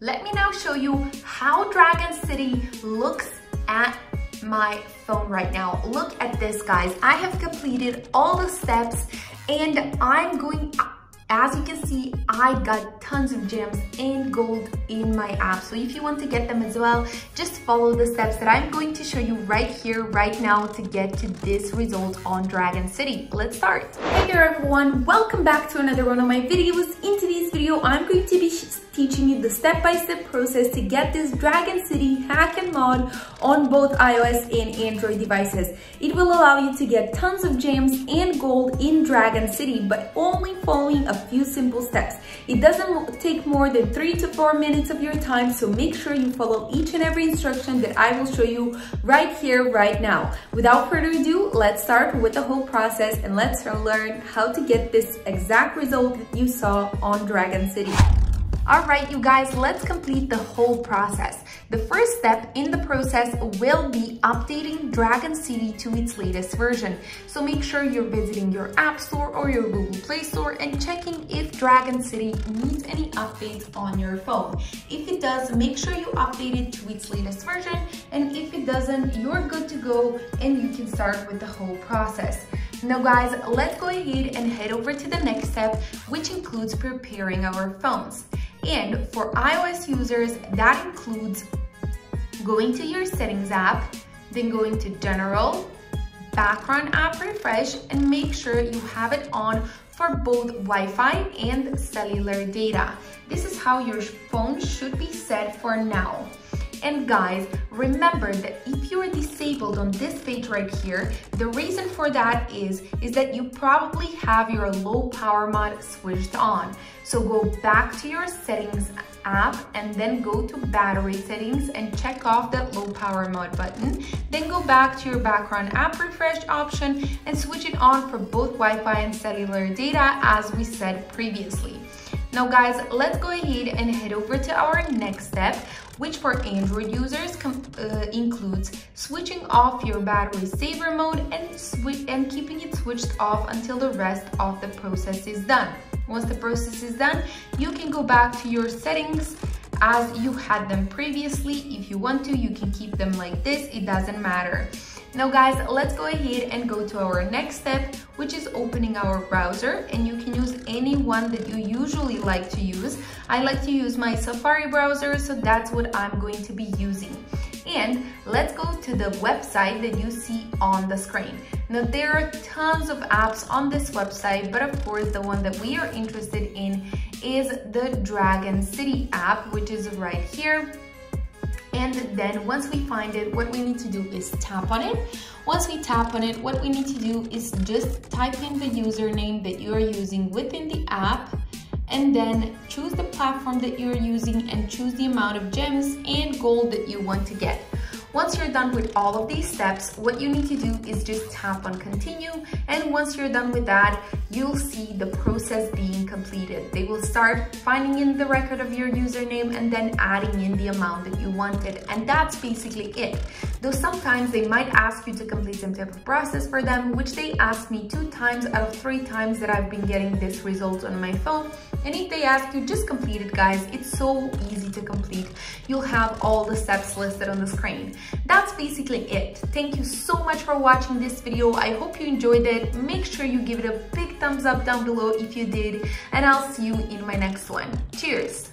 Let me now show you how Dragon City looks at my phone right now. Look at this, guys. I have completed all the steps and I'm going, as you can see, I got tons of gems and gold in my app. So if you want to get them as well, just follow the steps that I'm going to show you right here, right now to get to this result on Dragon City. Let's start. Hey there everyone, welcome back to another one of my videos. In today's video, I'm going to be teaching you the step-by-step process to get this Dragon City hack and mod on both iOS and Android devices. It will allow you to get tons of gems and gold in Dragon City, but only following a few simple steps. It doesn't take more than 3 to 4 minutes of your time, so make sure you follow each and every instruction that I will show you right here, right now. Without further ado, let's start with the whole process and let's learn how to get this exact result that you saw on Dragon City. All right, you guys, let's complete the whole process. The first step in the process will be updating Dragon City to its latest version. So make sure you're visiting your App Store or your Google Play Store and checking if Dragon City needs any updates on your phone. If it does, make sure you update it to its latest version. And if it doesn't, you're good to go and you can start with the whole process. Now guys, let's go ahead and head over to the next step, which includes preparing our phones. And for iOS users, that includes going to your Settings app, then going to General, Background App Refresh, and make sure you have it on for both Wi-Fi and cellular data. This is how your phone should be set for now. And guys, remember that if you are disabled on this page right here, the reason for that is that you probably have your low power mod switched on. So go back to your Settings app and then go to Battery Settings and check off that low power mod button. Then go back to your Background App Refresh option and switch it on for both Wi-Fi and cellular data as we said previously. Now guys, let's go ahead and head over to our next step, which for Android users includes switching off your battery saver mode and keeping it switched off until the rest of the process is done. Once the process is done, you can go back to your settings as you had them previously. If you want to, you can keep them like this, it doesn't matter. Now guys, let's go ahead and go to our next step, which is opening our browser, and you can use any one that you usually like to use. I like to use my Safari browser, so that's what I'm going to be using. And let's go to the website that you see on the screen. Now there are tons of apps on this website, but of course the one that we are interested in is the Dragon City app, which is right here. And then once we find it, what we need to do is tap on it. Once we tap on it, what we need to do is just type in the username that you are using within the app and then choose the platform that you're using and choose the amount of gems and gold that you want to get. Once you're done with all of these steps, what you need to do is just tap on continue, and once you're done with that, you'll see the process being completed. They will start finding in the record of your username and then adding in the amount that you wanted, and that's basically it. Though sometimes they might ask you to complete some type of process for them, which they asked me 2 times out of 3 times that I've been getting this result on my phone. And if they ask you, just complete it, guys. It's so easy to complete. You'll have all the steps listed on the screen. That's basically it. Thank you so much for watching this video. I hope you enjoyed it. Make sure you give it a big thumbs up down below if you did, and I'll see you in my next one. Cheers!